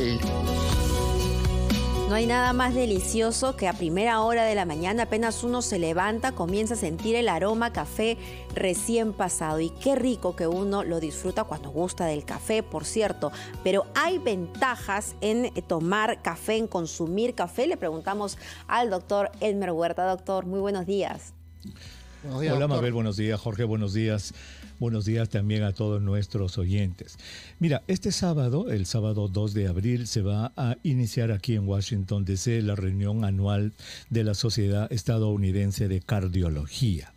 local. No hay nada más delicioso que a primera hora de la mañana, apenas uno se levanta, comienza a sentir el aroma a café recién pasado. Y qué rico que uno lo disfruta cuando gusta del café, por cierto. Pero hay ventajas en tomar café, en consumir café. Le preguntamos al doctor Elmer Huerta. Doctor, muy buenos días. Buenos días. Hola, doctor. Mabel, buenos días. Jorge, buenos días. Buenos días también a todos nuestros oyentes. Mira, este sábado, el sábado 2 de abril, se va a iniciar aquí en Washington D.C. la reunión anual de la Sociedad Estadounidense de Cardiología.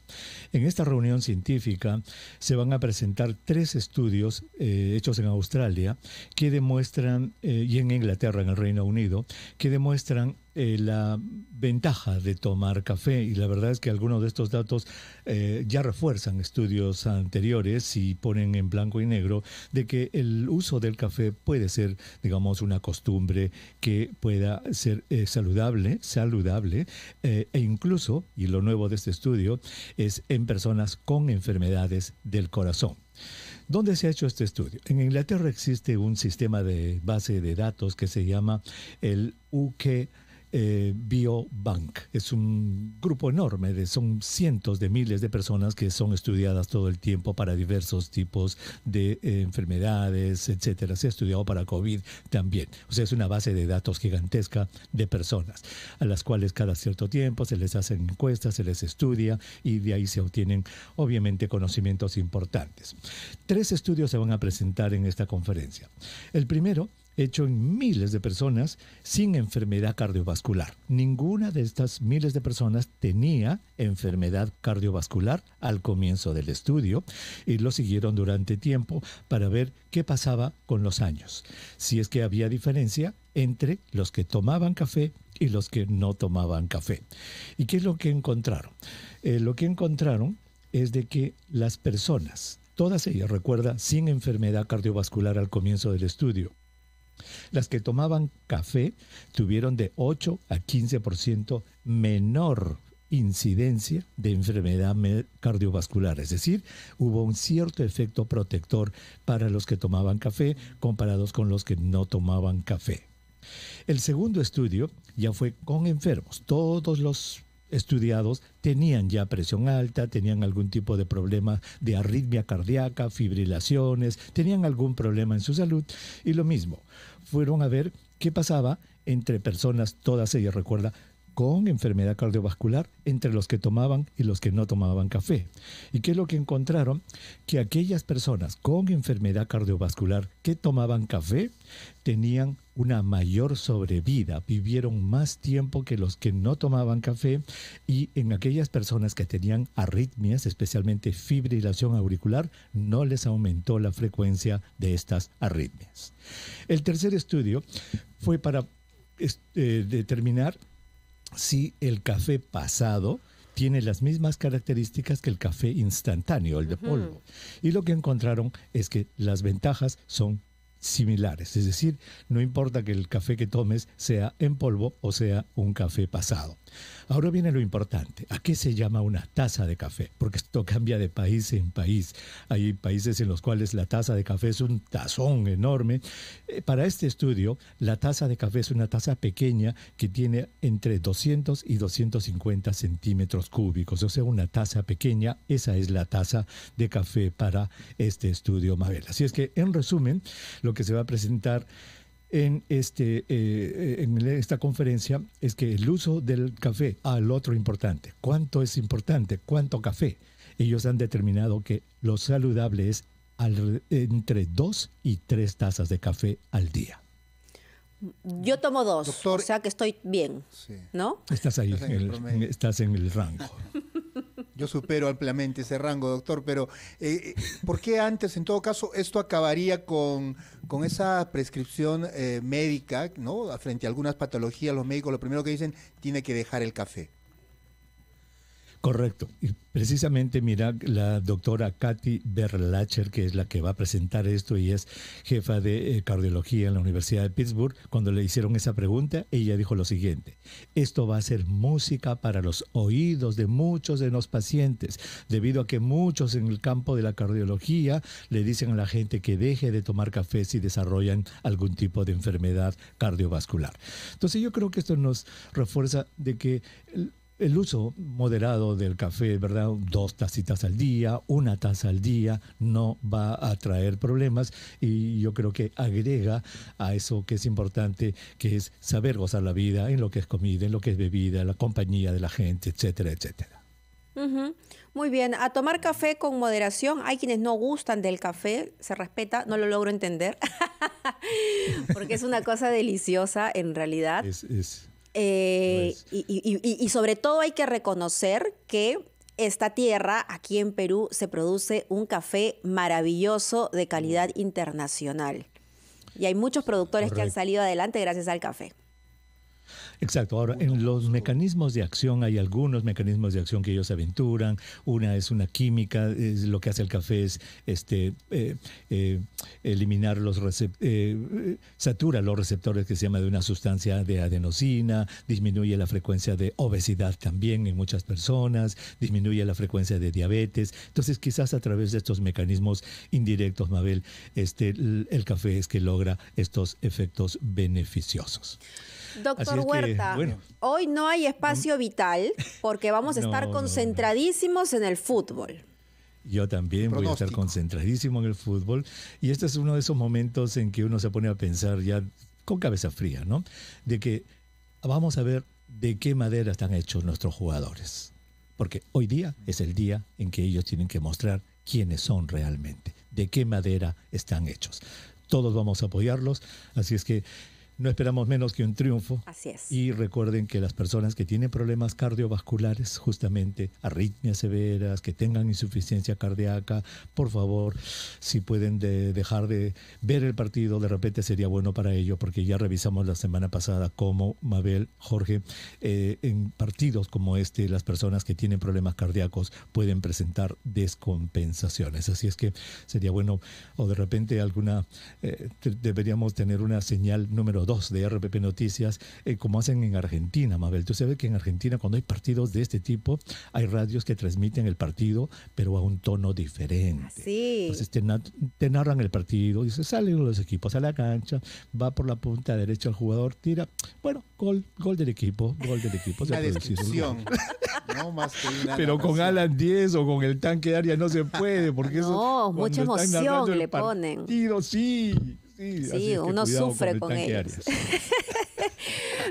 En esta reunión científica se van a presentar 3 estudios hechos en Australia que demuestran, y en Inglaterra, en el Reino Unido, que demuestran la ventaja de tomar café. Y la verdad es que algunos de estos datos ya refuerzan estudios anteriores y ponen en blanco y negro de que el uso del café puede ser, digamos, una costumbre que pueda ser saludable, e incluso, y lo nuevo de este estudio, es en personas con enfermedades del corazón. ¿Dónde se ha hecho este estudio? En Inglaterra existe un sistema de base de datos que se llama el UK BioBank. Es un grupo enorme, son cientos de miles de personas que son estudiadas todo el tiempo para diversos tipos de enfermedades, etcétera. Se ha estudiado para COVID también. O sea, es una base de datos gigantesca de personas, a las cuales cada cierto tiempo se les hacen encuestas, se les estudia y de ahí se obtienen, obviamente, conocimientos importantes. 3 estudios se van a presentar en esta conferencia. El primero, hecho en miles de personas sin enfermedad cardiovascular. Ninguna de estas miles de personas tenía enfermedad cardiovascular al comienzo del estudio y lo siguieron durante tiempo para ver qué pasaba con los años. Si es que había diferencia entre los que tomaban café y los que no tomaban café. ¿Y qué es lo que encontraron? Lo que encontraron es de que las personas, todas ellas, recuerda, sin enfermedad cardiovascular al comienzo del estudio, las que tomaban café tuvieron de 8 a 15% menor incidencia de enfermedad cardiovascular. Es decir, hubo un cierto efecto protector para los que tomaban café comparados con los que no tomaban café. El segundo estudio ya fue con enfermos. Todos los estudiados tenían ya presión alta, tenían algún tipo de problema de arritmia cardíaca, fibrilaciones, tenían algún problema en su salud y lo mismo. Fueron a ver qué pasaba entre personas, todas ellas, recuerda, con enfermedad cardiovascular, entre los que tomaban y los que no tomaban café. ¿Y qué es lo que encontraron? Que aquellas personas con enfermedad cardiovascular que tomaban café tenían una mayor sobrevida, vivieron más tiempo que los que no tomaban café, y en aquellas personas que tenían arritmias, especialmente fibrilación auricular, no les aumentó la frecuencia de estas arritmias. El tercer estudio fue para determinar si el café pasado tiene las mismas características que el café instantáneo, el de polvo. Y lo que encontraron es que las ventajas son similares, es decir, no importa que el café que tomes sea en polvo o sea un café pasado. Ahora viene lo importante, ¿a qué se llama una taza de café? Porque esto cambia de país en país. Hay países en los cuales la taza de café es un tazón enorme. Para este estudio, la taza de café es una taza pequeña que tiene entre 200 y 250 centímetros cúbicos. O sea, una taza pequeña, esa es la taza de café para este estudio, Mabel. Así es que, en resumen, lo que se va a presentar en esta conferencia es que el uso del café, al otro importante, ¿cuánto es importante? ¿Cuánto café? Ellos han determinado que lo saludable es entre 2 y 3 tazas de café al día. Yo tomo 2, doctor, o sea que estoy bien, sí, ¿no? Estás ahí, estás en el rango. Yo supero ampliamente ese rango, doctor, pero ¿por qué antes, en todo caso, esto acabaría con esa prescripción médica, ¿no? Frente a algunas patologías, los médicos lo primero que dicen, tiene que dejar el café. Correcto. Y precisamente, mira, la doctora Katy Berlacher, que es la que va a presentar esto y es jefa de cardiología en la Universidad de Pittsburgh, cuando le hicieron esa pregunta, ella dijo lo siguiente: esto va a ser música para los oídos de muchos de los pacientes, debido a que muchos en el campo de la cardiología le dicen a la gente que deje de tomar café si desarrollan algún tipo de enfermedad cardiovascular. Entonces yo creo que esto nos refuerza de que el uso moderado del café, ¿verdad? 2 tacitas al día, 1 taza al día, no va a traer problemas, y yo creo que agrega a eso que es importante, que es saber gozar la vida en lo que es comida, en lo que es bebida, la compañía de la gente, etcétera, etcétera. Uh-huh. Muy bien, a tomar café con moderación. Hay quienes no gustan del café, se respeta, no lo logro entender, porque es una cosa deliciosa en realidad. Y sobre todo hay que reconocer que esta tierra, aquí en Perú, se produce un café maravilloso de calidad internacional. Y hay muchos productores que han salido adelante gracias al café. Exacto. Ahora, en los mecanismos de acción hay algunos mecanismos de acción que ellos aventuran. Una es una química, lo que hace el café es eliminar los satura los receptores, que se llama, de una sustancia de adenosina, disminuye la frecuencia de obesidad también en muchas personas, disminuye la frecuencia de diabetes. Entonces, quizás a través de estos mecanismos indirectos, Mabel, el café es que logra estos efectos beneficiosos. Doctor Huerta, bueno, hoy no hay espacio vital porque vamos a estar concentradísimos en el fútbol. Yo también voy a estar concentradísimo en el fútbol, y este es uno de esos momentos en que uno se pone a pensar ya con cabeza fría, ¿no? De que vamos a ver de qué madera están hechos nuestros jugadores, porque hoy día es el día en que ellos tienen que mostrar quiénes son realmente, de qué madera están hechos. Todos vamos a apoyarlos, así es que no esperamos menos que un triunfo. Así es. Y recuerden que las personas que tienen problemas cardiovasculares, justamente arritmias severas, que tengan insuficiencia cardíaca, por favor, si pueden dejar de ver el partido, de repente sería bueno para ello, porque ya revisamos la semana pasada cómo, Mabel, Jorge, en partidos como este, las personas que tienen problemas cardíacos pueden presentar descompensaciones. Así es que sería bueno, o de repente alguna, deberíamos tener una señal número 2 de RPP Noticias, como hacen en Argentina, Mabel. Tú sabes que en Argentina, cuando hay partidos de este tipo, hay radios que transmiten el partido, pero a un tono diferente. Sí. Entonces te narran el partido, y se salen los equipos a la cancha, va por la punta derecha el jugador, tira, bueno, gol del equipo. La descripción. No más que una pero narración. Con Alan 10 o con el tanque de área no se puede, porque eso... No, mucha emoción le ponen. Partido, sí. Sí, uno sufre con ellos.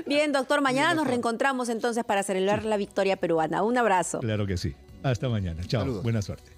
Bien, doctor, mañana nos reencontramos entonces para celebrar la victoria peruana. Un abrazo. Claro que sí. Hasta mañana. Chao. Buena suerte.